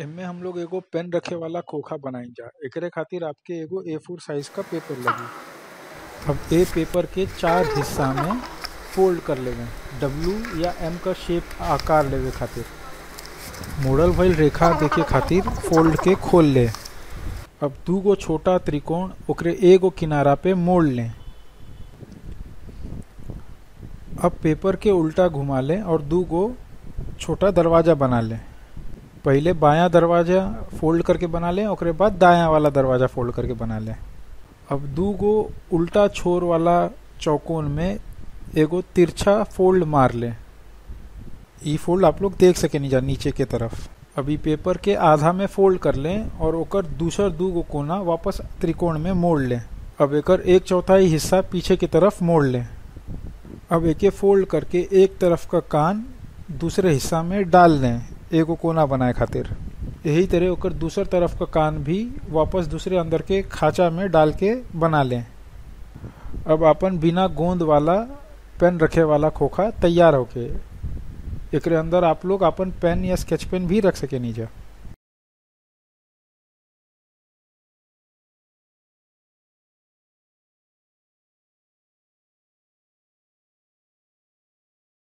इनमें हम लोग एगो पेन रखे वाला खोखा बनाई जा। एकरे खातिर आपके एगो A4 साइज का पेपर लगी। अब ए पेपर के चार हिस्सा में फोल्ड कर लेवे W या M का शेप आकार लेवे खातिर। मोड़ल भइल रेखा देखे खातिर फोल्ड के खोल ले। अब दूगो छोटा त्रिकोण ओकरे एगो किनारा पे मोड़ लें। अब पेपर के उल्टा घुमा लें और दूगो छोटा दरवाज़ा बना लें। पहले बायां दरवाज़ा फोल्ड करके बना लें, उसके बाद दायां वाला दरवाज़ा फोल्ड करके बना लें। अब दूगो उल्टा छोर वाला चौकोन में एगो तिरछा फोल्ड मार लें। ये फोल्ड आप लोग देख सकें जा नीचे के तरफ। अभी पेपर के आधा में फोल्ड कर लें और ओकर दूसर दूगो कोना वापस त्रिकोण में मोड़ लें। अब एकर एक चौथाई हिस्सा पीछे की तरफ मोड़ लें। अब एके फोल्ड करके एक तरफ का कान दूसरे हिस्सा में डाल दें एगो कोना बनाए खातिर। यही तरह होकर दूसर तरफ का कान भी वापस दूसरे अंदर के खाँचा में डाल के बना लें। अब अपन बिना गोंद वाला पेन रखे वाला खोखा तैयार होके। एकरे अंदर आप लोग अपन पेन या स्केच पेन भी रख सके नीचे।